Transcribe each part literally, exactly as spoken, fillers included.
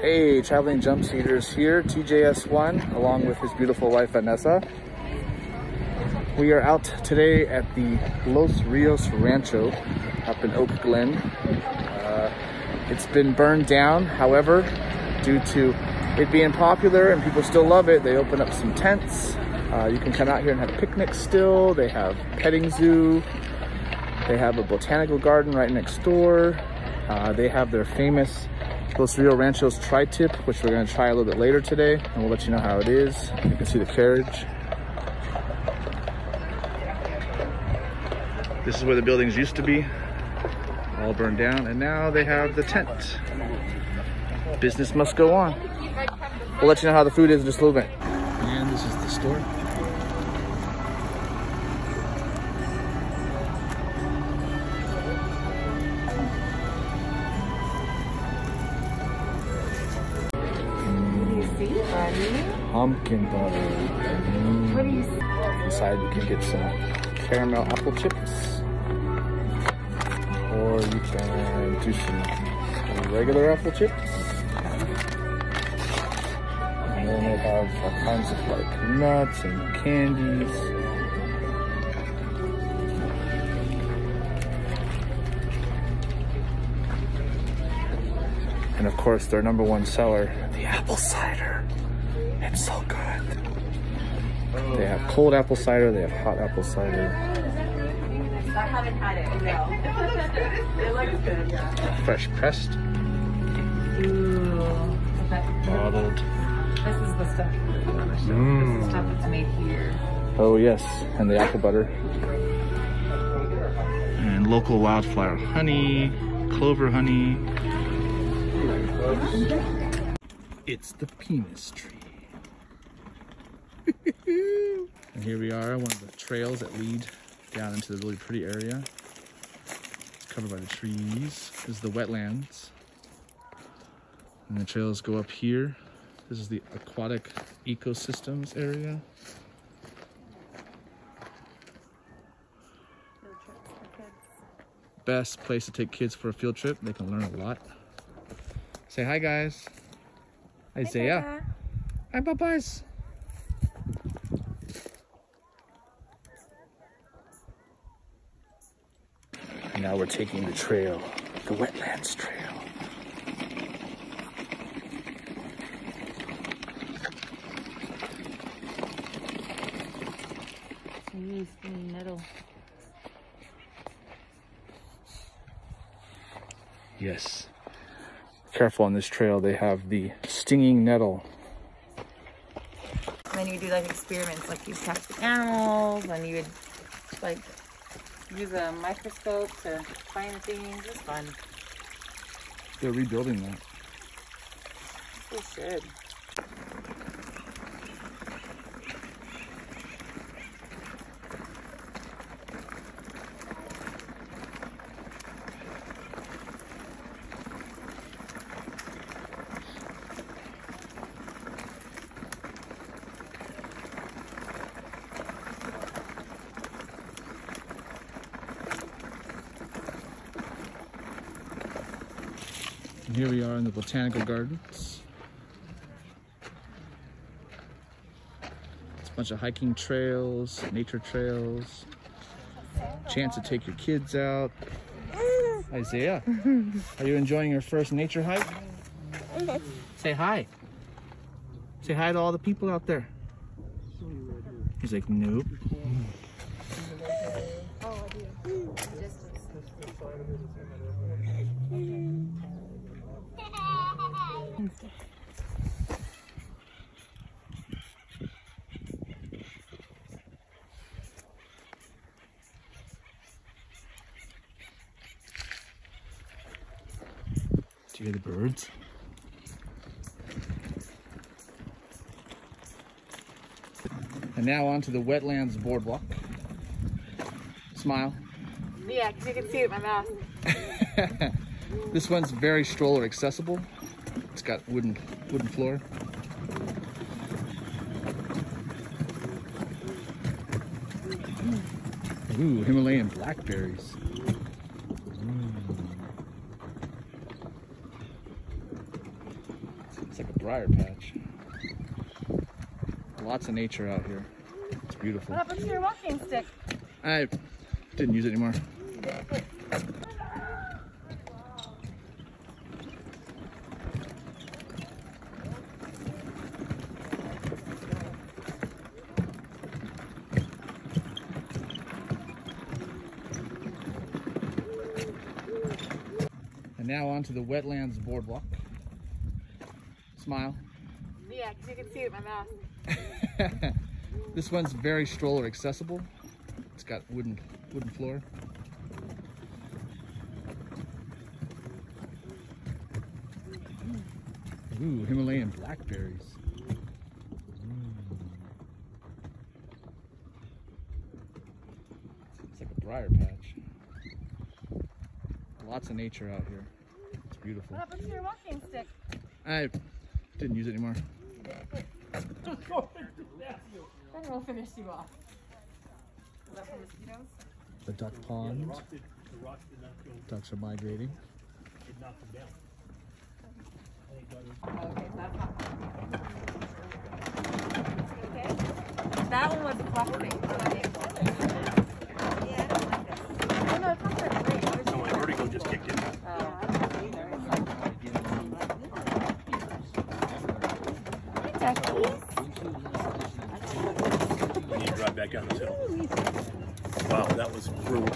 Hey, Traveling Jump Seaters here, T J S one, along with his beautiful wife, Vanessa. We are out today at the Los Rios Rancho up in Oak Glen. Uh, it's been burned down, however, due to it being popular and people still love it, they open up some tents. Uh, you can come out here and have picnics still. They have a petting zoo. They have a botanical garden right next door. Uh, they have their famous Los Rios Rancho's tri-tip, which we're gonna try a little bit later today, and we'll let you know how it is. You can see the carriage. This is where the buildings used to be, all burned down, and now they have the tent. Business must go on. We'll let you know how the food is in just a little bit. And this is the store. Pumpkin butter. Mm. What do you see? Inside you can get some caramel apple chips, or you can do some regular apple chips. And then they have all kinds of like nuts and candies. And of course their number one seller, the apple cider. It's so good. They have cold apple cider, they have hot apple cider. I haven't had it, no. It looks good, yeah. Fresh pressed. Ooh. Bottled. This is the stuff. Mm. This is the stuff that's made here. Oh yes, and the apple butter. And local wildflower honey, clover honey. It's the penis tree. And here we are, one of the trails that lead down into the really pretty area. It's covered by the trees. This is the wetlands. And the trails go up here. This is the aquatic ecosystems area. Best place to take kids for a field trip. They can learn a lot. Say hi, guys. Isaiah. Hi, Papa. Hi, Papas. Now we're taking the trail, the wetlands trail. Knees in the middle. Yes. Careful on this trail, they have the stinging nettle. And then you do like experiments, like you catch the animals, and you would like use a microscope to find things. It's fun. They're rebuilding that. They should. And here we are in the Botanical Gardens. It's a bunch of hiking trails, nature trails, chance to take your kids out. Isaiah, are you enjoying your first nature hike? Say hi. Say hi to all the people out there. He's like, nope. Do you hear the birds? And now on to the wetlands boardwalk. Smile. Yeah, because you can see it in my mouth. This one's very stroller accessible. It's got wooden wooden floor. Ooh, Himalayan blackberries. It's like a briar patch. Lots of nature out here. It's beautiful. What happened to your walking stick? I didn't use it anymore. And now onto the wetlands boardwalk. Smile. Yeah, because you can see it in my mouth. This one's very stroller accessible. It's got wooden wooden floor. Ooh, Himalayan blackberries. Ooh. It's like a briar patch. Lots of nature out here. It's beautiful. What happened to your walking stick? I didn't use it anymore. Then we'll finish you off. The duck pond. Ducks are migrating. That one was popping. Yeah, I know it's not that vertigo just kicked in. You need to drive back down this hill. Wow, that was brutal.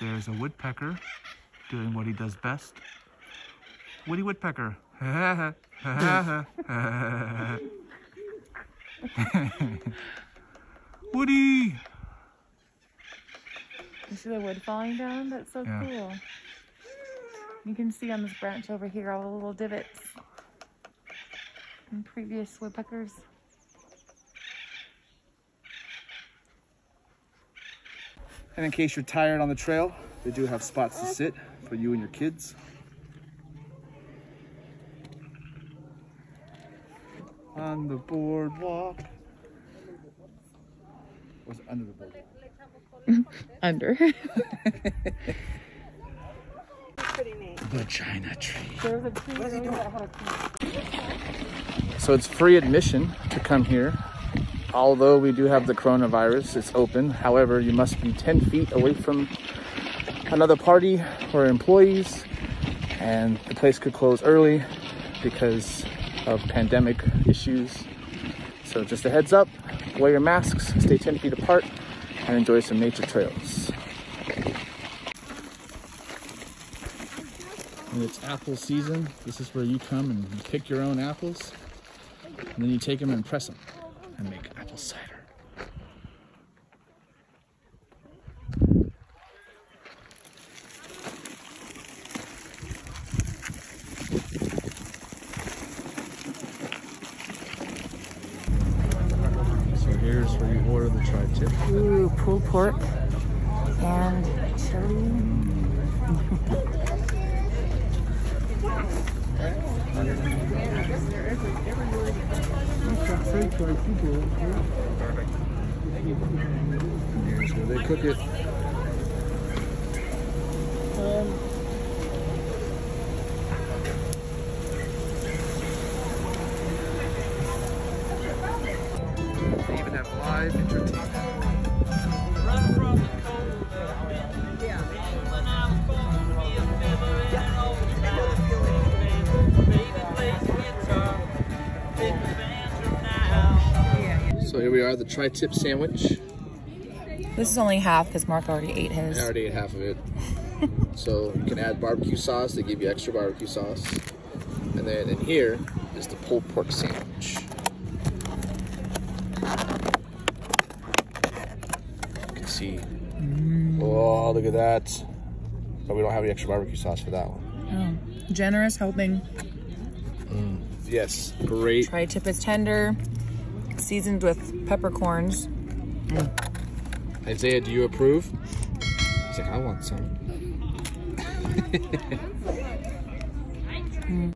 There's a woodpecker doing what he does best. Woody Woodpecker. Woody! You see the wood falling down? That's so yeah. Cool. You can see on this branch over here all the little divots from previous woodpeckers. And in case you're tired on the trail, they do have spots to sit for you and your kids. On the boardwalk. Was it under the boardwalk? Under. Pretty neat. Vagina tree. There's a tree. What is he doing? So it's free admission to come here. Although we do have the coronavirus, it's open. However, you must be ten feet away from another party or employees. And the place could close early because of pandemic issues. So just a heads up, wear your masks, stay ten feet apart, and enjoy some nature trails. And it's apple season. This is where you come and you pick your own apples, and then you take them and press them and make apple cider. Tri-tip. Ooh, pulled pork and chili. Here's where they cook it. Um, Live entertainment. Run from the cold. Yeah. When I was born, so here we are, the tri-tip sandwich. This is only half because Mark already ate his. I already ate half of it. So you can add barbecue sauce. They give you extra barbecue sauce. And then in here is the pulled pork sandwich. Mm. Oh, look at that. But we don't have any extra barbecue sauce for that one. Oh, generous helping. Mm. Yes, great. Tri-tip is tender, seasoned with peppercorns. Mm. Isaiah, do you approve? He's like, I want some. Mm-hmm.